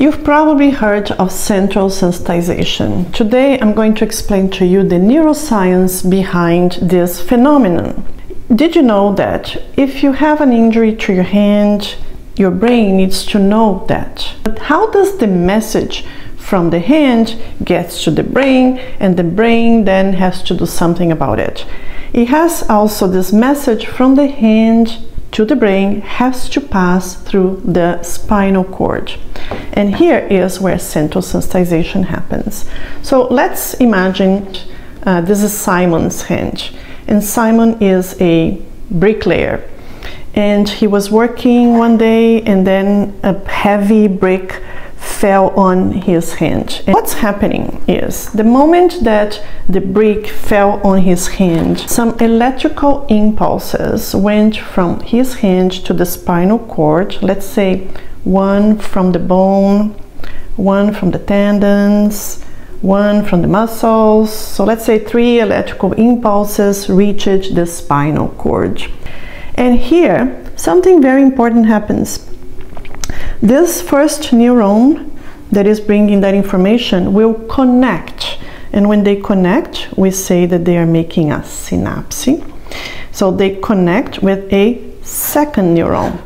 You've probably heard of central sensitization. Today I'm going to explain to you the neuroscience behind this phenomenon. Did you know that if you have an injury to your hand, your brain needs to know that? But how does the message from the hand gets to the brain, and the brain then has to do something about it? It has also this message from the hand to the brain has to pass through the spinal cord. And here is where central sensitization happens. So let's imagine this is Simon's hand, and Simon is a bricklayer, and he was working one day and then a heavy brick fell on his hand. And what's happening is, the moment that the brick fell on his hand, some electrical impulses went from his hand to the spinal cord, let's say one from the bone, one from the tendons, one from the muscles. So let's say three electrical impulses reached the spinal cord. And here, something very important happens. This first neuron that is bringing that information will connect, and when they connect, we say that they are making a synapse. So they connect with a second neuron,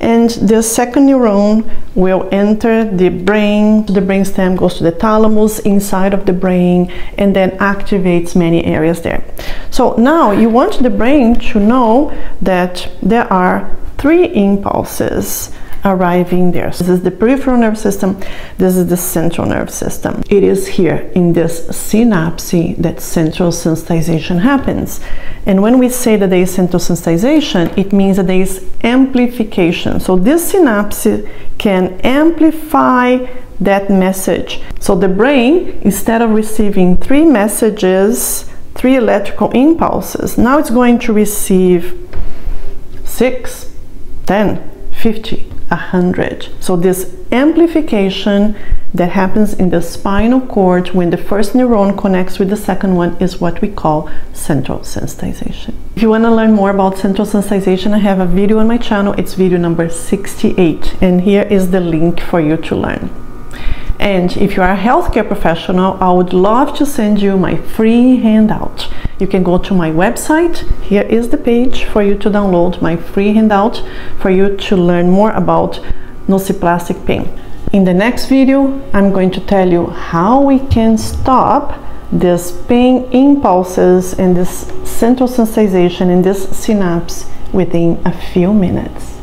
and the second neuron will enter the brain. The brainstem goes to the thalamus inside of the brain and then activates many areas there. So now you want the brain to know that there are three impulses arriving there. So this is the peripheral nervous system, this is the central nervous system. It is here in this synapse that central sensitization happens. And when we say that there is central sensitization, it means that there is amplification. So this synapse can amplify that message. So the brain, instead of receiving three messages, three electrical impulses, now it's going to receive 6, 10, 50, 100. So this amplification that happens in the spinal cord when the first neuron connects with the second one is what we call central sensitization. If you want to learn more about central sensitization, I have a video on my channel. It's video number 68, and here is the link for you to learn. And if you are a healthcare professional, I would love to send you my free handout. You can go to my website. Here is the page for you to download my free handout for you to learn more about nociplastic pain. In the next video, I'm going to tell you how we can stop these pain impulses and this central sensitization in this synapse within a few minutes.